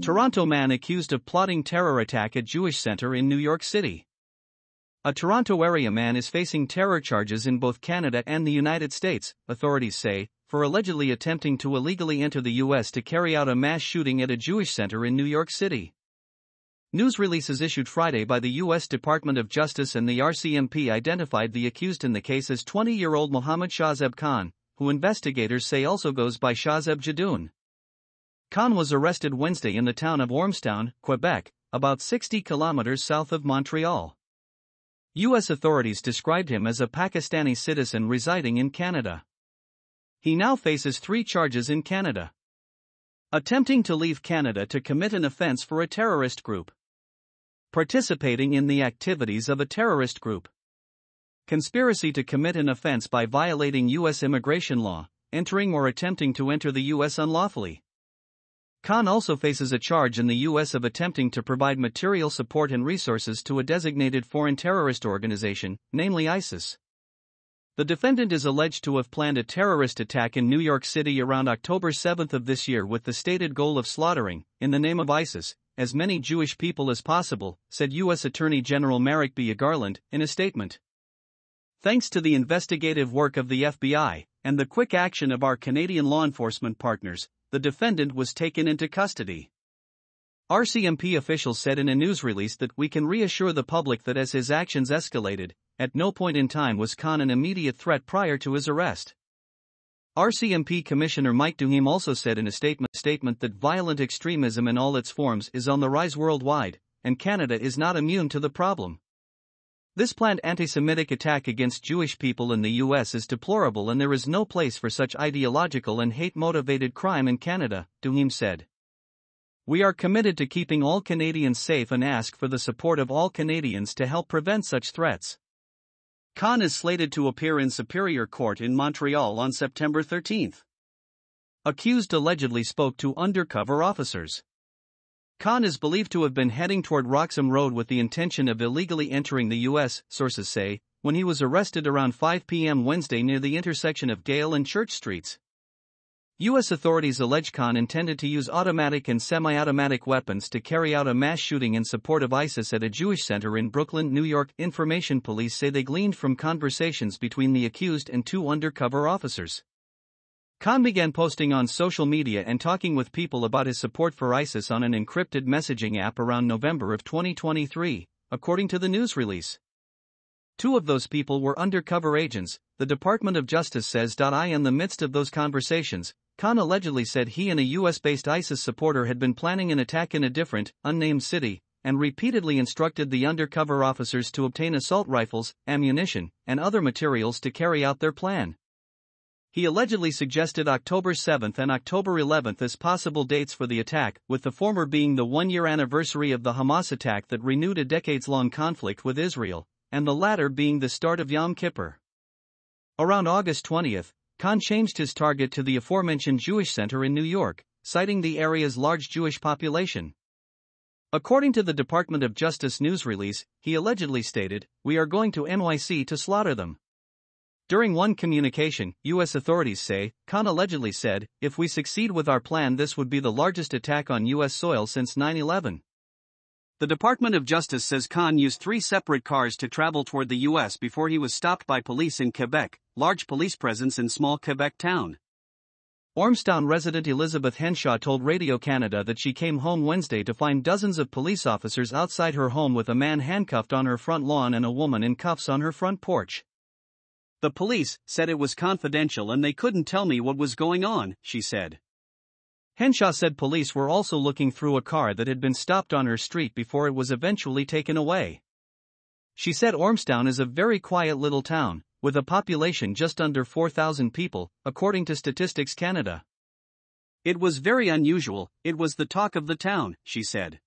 Toronto man accused of plotting terror attack at Jewish center in New York City. A Toronto area man is facing terror charges in both Canada and the United States, authorities say, for allegedly attempting to illegally enter the U.S. to carry out a mass shooting at a Jewish center in New York City. News releases issued Friday by the U.S. Department of Justice and the RCMP identified the accused in the case as 20-year-old Mohammad Shahzeb Khan, who investigators say also goes by Shahzeb Jadoon. Khan was arrested Wednesday in the town of Ormstown, Quebec, about 60 kilometers south of Montreal. U.S. authorities described him as a Pakistani citizen residing in Canada. He now faces 3 charges in Canada: attempting to leave Canada to commit an offense for a terrorist group, participating in the activities of a terrorist group, conspiracy to commit an offense by violating U.S. immigration law, entering or attempting to enter the U.S. unlawfully. Khan also faces a charge in the U.S. of attempting to provide material support and resources to a designated foreign terrorist organization, namely ISIS. The defendant is alleged to have planned a terrorist attack in New York City around October 7 of this year with the stated goal of slaughtering, in the name of ISIS, as many Jewish people as possible, said U.S. Attorney General Merrick B. Garland in a statement. "Thanks to the investigative work of the FBI and the quick action of our Canadian law enforcement partners, the defendant was taken into custody," RCMP officials said in a news release. "That we can reassure the public that as his actions escalated, at no point in time was Khan an immediate threat prior to his arrest." RCMP Commissioner Mike Duheme also said in a statement that violent extremism in all its forms is on the rise worldwide, and Canada is not immune to the problem. "This planned anti-Semitic attack against Jewish people in the U.S. is deplorable and there is no place for such ideological and hate-motivated crime in Canada," Duheme said. "We are committed to keeping all Canadians safe and ask for the support of all Canadians to help prevent such threats." Khan is slated to appear in Superior Court in Montreal on September 13. Accused allegedly spoke to undercover officers. Khan is believed to have been heading toward Roxham Road with the intention of illegally entering the U.S., sources say, when he was arrested around 5 p.m. Wednesday near the intersection of Gale and Church Streets. U.S. authorities allege Khan intended to use automatic and semi-automatic weapons to carry out a mass shooting in support of ISIS at a Jewish center in Brooklyn, New York. Information police say they gleaned from conversations between the accused and 2 undercover officers. Khan began posting on social media and talking with people about his support for ISIS on an encrypted messaging app around November of 2023, according to the news release. 2 of those people were undercover agents, the Department of Justice says. In the midst of those conversations, Khan allegedly said he and a U.S.-based ISIS supporter had been planning an attack in a different, unnamed city, and repeatedly instructed the undercover officers to obtain assault rifles, ammunition, and other materials to carry out their plan. He allegedly suggested October 7 and October 11 as possible dates for the attack, with the former being the 1-year anniversary of the Hamas attack that renewed a decades-long conflict with Israel, and the latter being the start of Yom Kippur. Around August 20, Khan changed his target to the aforementioned Jewish center in New York, citing the area's large Jewish population. According to the Department of Justice news release, he allegedly stated, "We are going to NYC to slaughter them." During one communication, U.S. authorities say, Khan allegedly said, "If we succeed with our plan, this would be the largest attack on U.S. soil since 9/11. The Department of Justice says Khan used 3 separate cars to travel toward the U.S. before he was stopped by police in Quebec, large police presence in small Quebec town. Ormstown resident Elizabeth Henshaw told Radio Canada that she came home Wednesday to find dozens of police officers outside her home with a man handcuffed on her front lawn and a woman in cuffs on her front porch. "The police said it was confidential and they couldn't tell me what was going on," she said. Henshaw said police were also looking through a car that had been stopped on her street before it was eventually taken away. She said Ormstown is a very quiet little town, with a population just under 4,000 people, according to Statistics Canada. "It was very unusual, it was the talk of the town," she said.